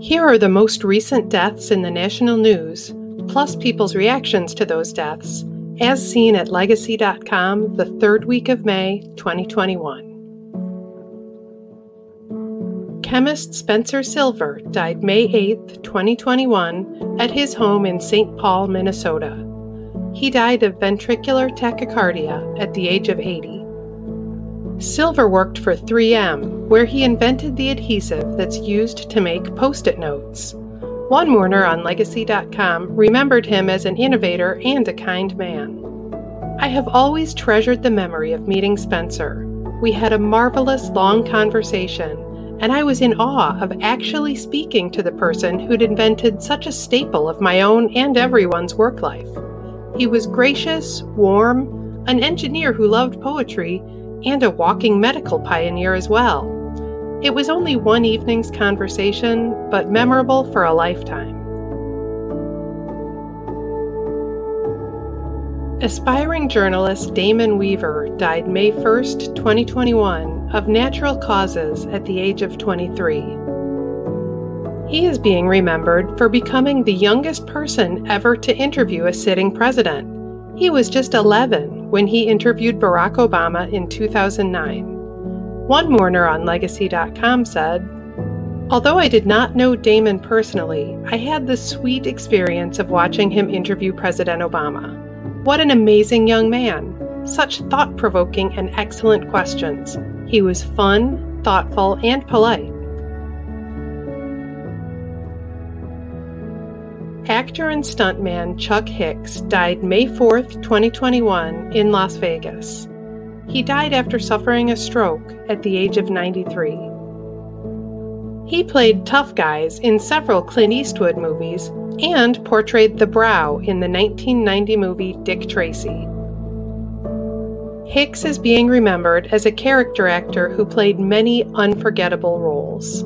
Here are the most recent deaths in the national news, plus people's reactions to those deaths, as seen at Legacy.com the third week of May, 2021. Chemist Spencer Silver died May 8, 2021, at his home in St. Paul, Minnesota. He died of ventricular tachycardia at the age of 80. Silver worked for 3M, where he invented the adhesive that's used to make Post-it Notes. One mourner on Legacy.com remembered him as an innovator and a kind man. I have always treasured the memory of meeting Spencer. We had a marvelous long conversation, and I was in awe of actually speaking to the person who'd invented such a staple of my own and everyone's work life. He was gracious, warm, an engineer who loved poetry, and a walking medical pioneer as well. It was only one evening's conversation, but memorable for a lifetime. Aspiring journalist Damon Weaver died May 1st, 2021, of natural causes at the age of 23. He is being remembered for becoming the youngest person ever to interview a sitting president. He was just 11 when he interviewed Barack Obama in 2009. One mourner on Legacy.com said, "Although I did not know Damon personally, I had the sweet experience of watching him interview President Obama. What an amazing young man! Such thought-provoking and excellent questions. He was fun, thoughtful, and polite." Actor and stuntman Chuck Hicks died May 4, 2021, in Las Vegas. He died after suffering a stroke at the age of 93. He played tough guys in several Clint Eastwood movies and portrayed the Brow in the 1990 movie Dick Tracy. Hicks is being remembered as a character actor who played many unforgettable roles.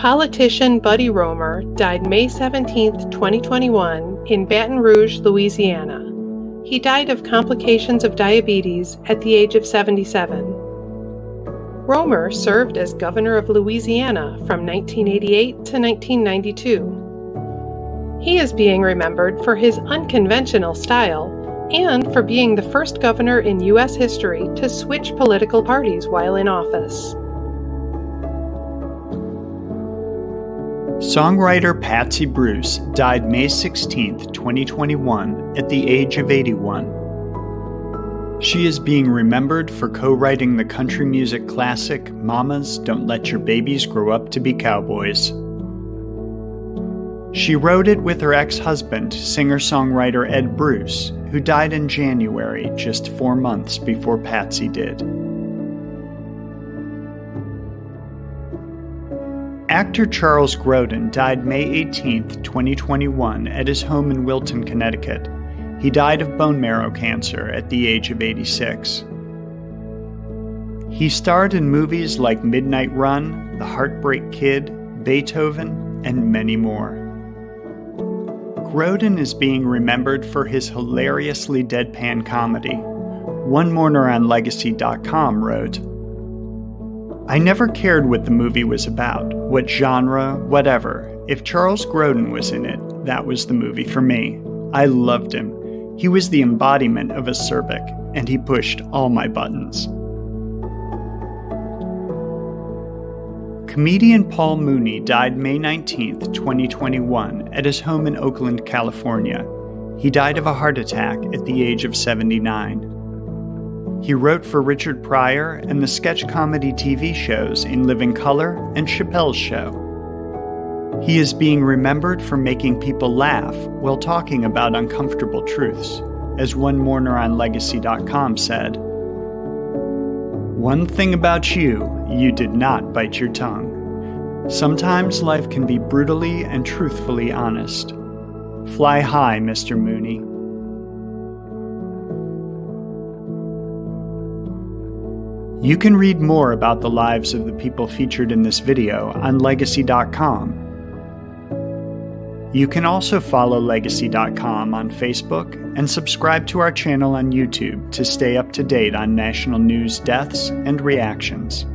Politician Buddy Roemer died May 17, 2021, in Baton Rouge, Louisiana. He died of complications of diabetes at the age of 77. Roemer served as governor of Louisiana from 1988 to 1992. He is being remembered for his unconventional style and for being the first governor in U.S. history to switch political parties while in office. Songwriter Patsy Bruce died May 16, 2021, at the age of 81. She is being remembered for co-writing the country music classic Mamas Don't Let Your Babies Grow Up to Be Cowboys. She wrote it with her ex-husband, singer-songwriter Ed Bruce, who died in January, just 4 months before Patsy did. Actor Charles Grodin died May 18, 2021, at his home in Wilton, Connecticut. He died of bone marrow cancer at the age of 86. He starred in movies like Midnight Run, The Heartbreak Kid, Beethoven, and many more. Grodin is being remembered for his hilariously deadpan comedy. One mourner on Legacy.com wrote, "I never cared what the movie was about, what genre, whatever. If Charles Grodin was in it, that was the movie for me. I loved him. He was the embodiment of acerbic, and he pushed all my buttons." Comedian Paul Mooney died May 19, 2021, at his home in Oakland, California. He died of a heart attack at the age of 79. He wrote for Richard Pryor and the sketch comedy TV shows In Living Color and Chappelle's Show. He is being remembered for making people laugh while talking about uncomfortable truths. As one mourner on Legacy.com said, "One thing about you, you did not bite your tongue. Sometimes life can be brutally and truthfully honest. Fly high, Mr. Mooney." You can read more about the lives of the people featured in this video on Legacy.com. You can also follow Legacy.com on Facebook and subscribe to our channel on YouTube to stay up to date on national news, deaths, and reactions.